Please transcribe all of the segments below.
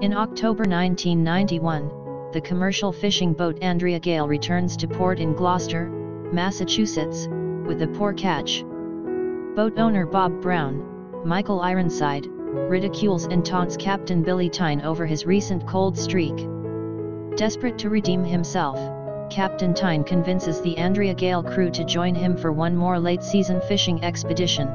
In October 1991, the commercial fishing boat Andrea Gail returns to port in Gloucester, Massachusetts, with a poor catch. Boat owner Bob Brown, Michael Ironside, ridicules and taunts Captain Billy Tyne over his recent cold streak. Desperate to redeem himself, Captain Tyne convinces the Andrea Gail crew to join him for one more late-season fishing expedition.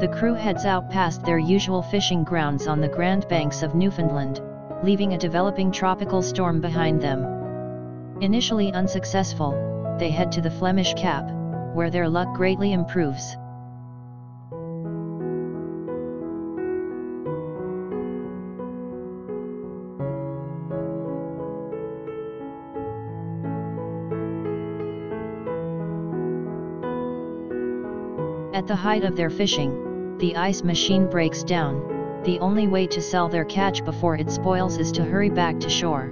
The crew heads out past their usual fishing grounds on the Grand Banks of Newfoundland, leaving a developing tropical storm behind them. Initially unsuccessful, they head to the Flemish Cap, where their luck greatly improves. At the height of their fishing, the ice machine breaks down. The only way to sell their catch before it spoils is to hurry back to shore.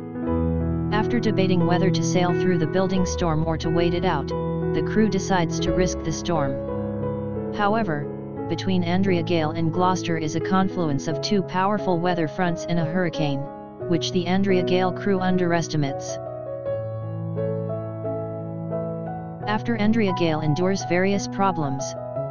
After debating whether to sail through the building storm or to wait it out, the crew decides to risk the storm. However, between Andrea Gail and Gloucester is a confluence of two powerful weather fronts and a hurricane, which the Andrea Gail crew underestimates. After Andrea Gail endures various problems,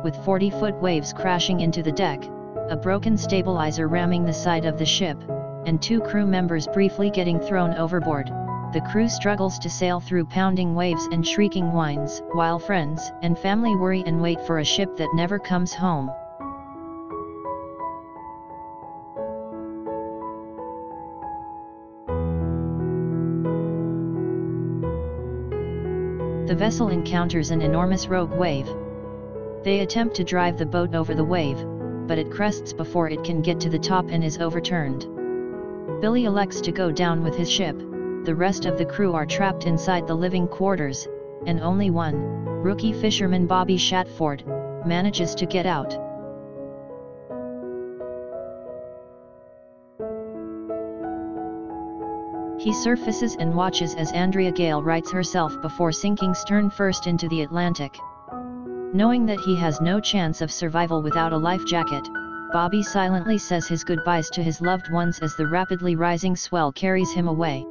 with 40-foot waves crashing into the deck, a broken stabilizer ramming the side of the ship, and two crew members briefly getting thrown overboard, the crew struggles to sail through pounding waves and shrieking winds, while friends and family worry and wait for a ship that never comes home. The vessel encounters an enormous rogue wave. They attempt to drive the boat over the wave, but it crests before it can get to the top and is overturned. Billy elects to go down with his ship. The rest of the crew are trapped inside the living quarters, and only one, rookie fisherman Bobby Shatford, manages to get out. He surfaces and watches as Andrea Gail rights herself before sinking stern first into the Atlantic. Knowing that he has no chance of survival without a life jacket, Bobby silently says his goodbyes to his loved ones as the rapidly rising swell carries him away.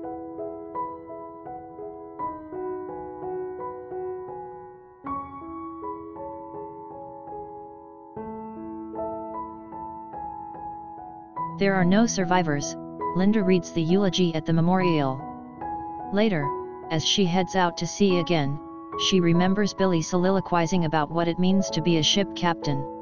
There are no survivors. Linda reads the eulogy at the memorial. Later, as she heads out to sea again, she remembers Billy soliloquizing about what it means to be a ship captain.